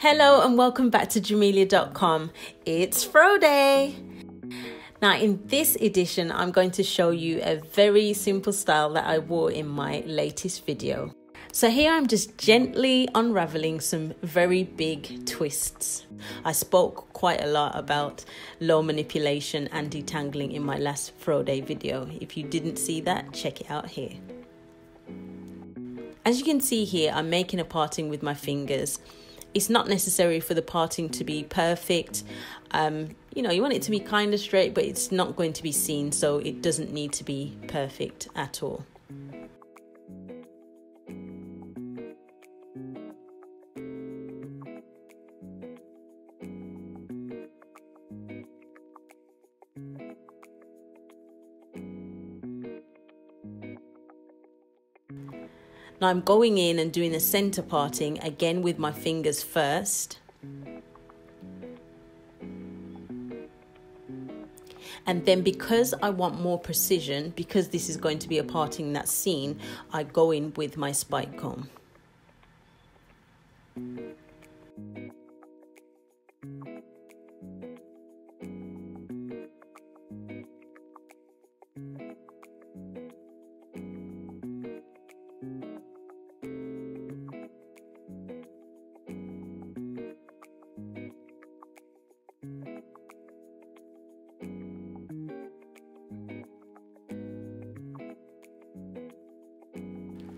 Hello and welcome back to Jamelia.com. It's Fro Day. Now in this edition, I'm going to show you a very simple style that I wore in my latest video. So here I'm just gently unraveling some very big twists. I spoke quite a lot about low manipulation and detangling in my last Fro Day video. If you didn't see that, check it out here. As you can see here, I'm making a parting with my fingers. It's not necessary for the parting to be perfect. You know, you want it to be kind of straight, but it's not going to be seen, so it doesn't need to be perfect at all. Now I'm going in and doing the center parting again with my fingers first. And then because I want more precision, because this is going to be a parting that's seen, I go in with my spike comb.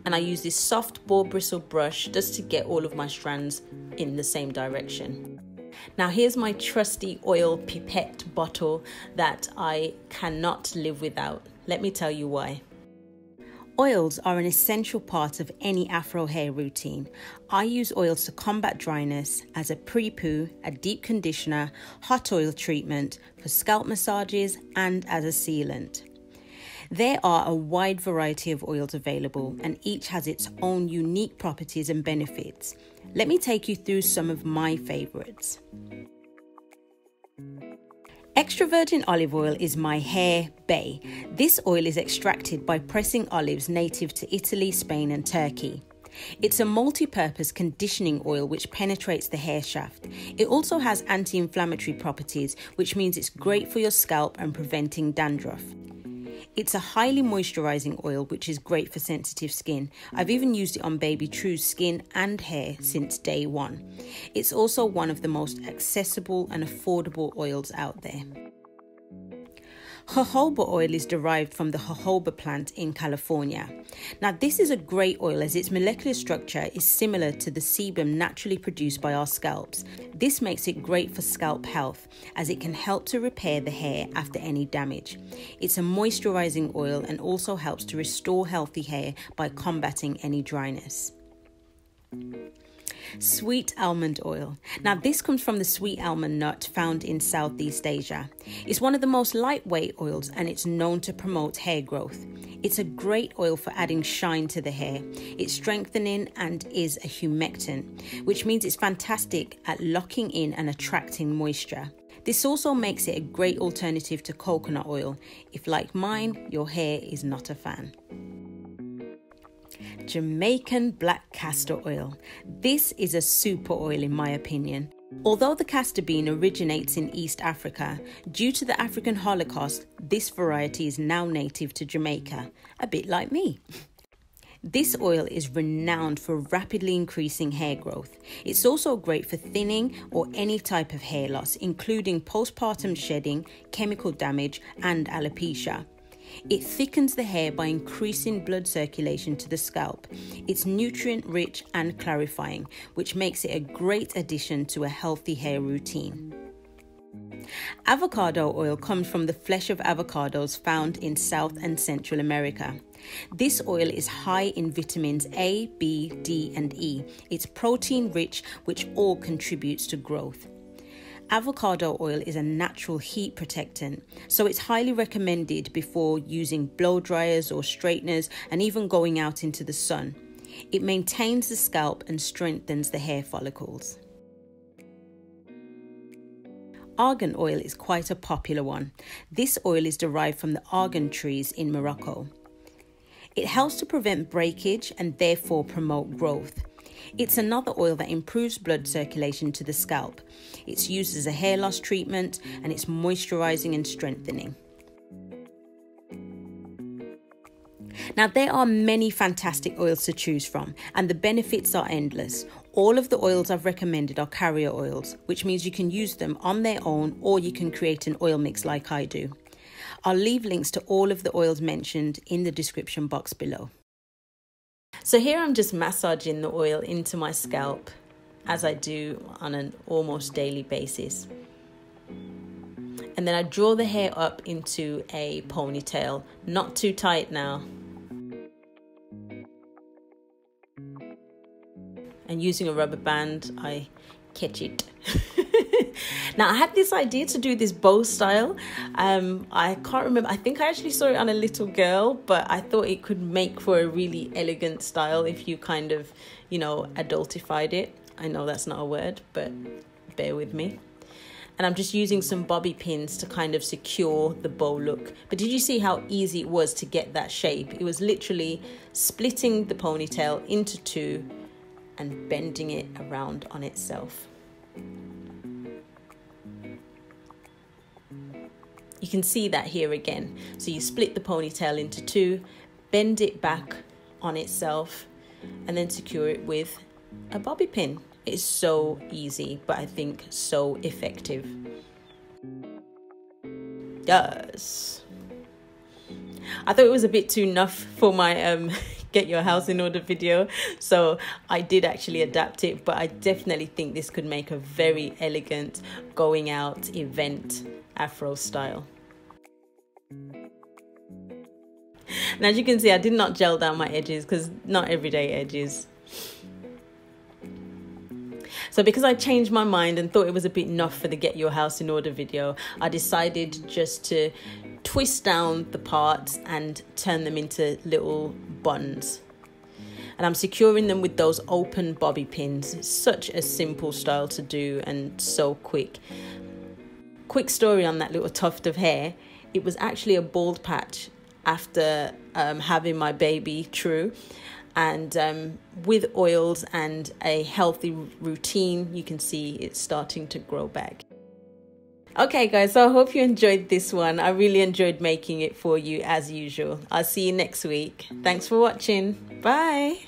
And I use this soft boar bristle brush just to get all of my strands in the same direction. Now here's my trusty oil pipette bottle that I cannot live without. Let me tell you why. Oils are an essential part of any afro hair routine. I use oils to combat dryness as a pre-poo, a deep conditioner, hot oil treatment, for scalp massages and as a sealant. There are a wide variety of oils available and each has its own unique properties and benefits. Let me take you through some of my favorites. Extra virgin olive oil is my hair bay. This oil is extracted by pressing olives native to Italy, Spain and Turkey. It's a multi-purpose conditioning oil which penetrates the hair shaft. It also has anti-inflammatory properties, which means it's great for your scalp and preventing dandruff. It's a highly moisturizing oil which is great for sensitive skin. I've even used it on Baby True's skin and hair since day one. It's also one of the most accessible and affordable oils out there. Jojoba oil is derived from the jojoba plant in California. Now this is a great oil as its molecular structure is similar to the sebum naturally produced by our scalps. This makes it great for scalp health as it can help to repair the hair after any damage. It's a moisturizing oil and also helps to restore healthy hair by combating any dryness. Sweet almond oil. Now this comes from the sweet almond nut found in Southeast Asia. It's one of the most lightweight oils and it's known to promote hair growth. It's a great oil for adding shine to the hair. It's strengthening and is a humectant, which means it's fantastic at locking in and attracting moisture. This also makes it a great alternative to coconut oil if, like mine, your hair is not a fan. Jamaican black castor oil. This is a super oil in my opinion. Although the castor bean originates in East Africa, due to the African Holocaust, this variety is now native to Jamaica, a bit like me. This oil is renowned for rapidly increasing hair growth. It's also great for thinning or any type of hair loss, including postpartum shedding, chemical damage, and alopecia. It thickens the hair by increasing blood circulation to the scalp. It's nutrient-rich and clarifying, which makes it a great addition to a healthy hair routine. Avocado oil comes from the flesh of avocados found in South and Central America. This oil is high in vitamins A, B, D, and E. It's protein-rich, which all contributes to growth. Avocado oil is a natural heat protectant, so it's highly recommended before using blow dryers or straighteners and even going out into the sun. It maintains the scalp and strengthens the hair follicles. Argan oil is quite a popular one. This oil is derived from the Argan trees in Morocco. It helps to prevent breakage and therefore promote growth. It's another oil that improves blood circulation to the scalp. It's used as a hair loss treatment and it's moisturizing and strengthening. Now, there are many fantastic oils to choose from, and the benefits are endless. All of the oils I've recommended are carrier oils, which means you can use them on their own or you can create an oil mix like I do. I'll leave links to all of the oils mentioned in the description box below. So here I'm just massaging the oil into my scalp, as I do on an almost daily basis. And then I draw the hair up into a ponytail, not too tight now. And using a rubber band, I catch it. Now, I had this idea to do this bow style. I can't remember. I think I actually saw it on a little girl, but I thought it could make for a really elegant style if you kind of, you know, adultified it. I know that's not a word, but bear with me. And I'm just using some bobby pins to kind of secure the bow look. But did you see how easy it was to get that shape? It was literally splitting the ponytail into two and bending it around on itself. You can see that here again. So you split the ponytail into two, bend it back on itself, and then secure it with a bobby pin. It's so easy, but I think so effective. Yes. I thought it was a bit too nuff for my get your house in order video, so I did actually adapt it, but I definitely think this could make a very elegant going out event afro style. And as you can see, I did not gel down my edges because not everyday edges. So because I changed my mind and thought it was a bit nuff for the Get Your House in Order video, I decided just to twist down the parts and turn them into little buns. And I'm securing them with those open bobby pins. It's such a simple style to do and so quick. Quick story on that little tuft of hair. It was actually a bald patch after having my baby True. And with oils and a healthy routine, you can see it's starting to grow back. Okay guys, so I hope you enjoyed this one. I really enjoyed making it for you as usual. I'll see you next week. Thanks for watching. Bye.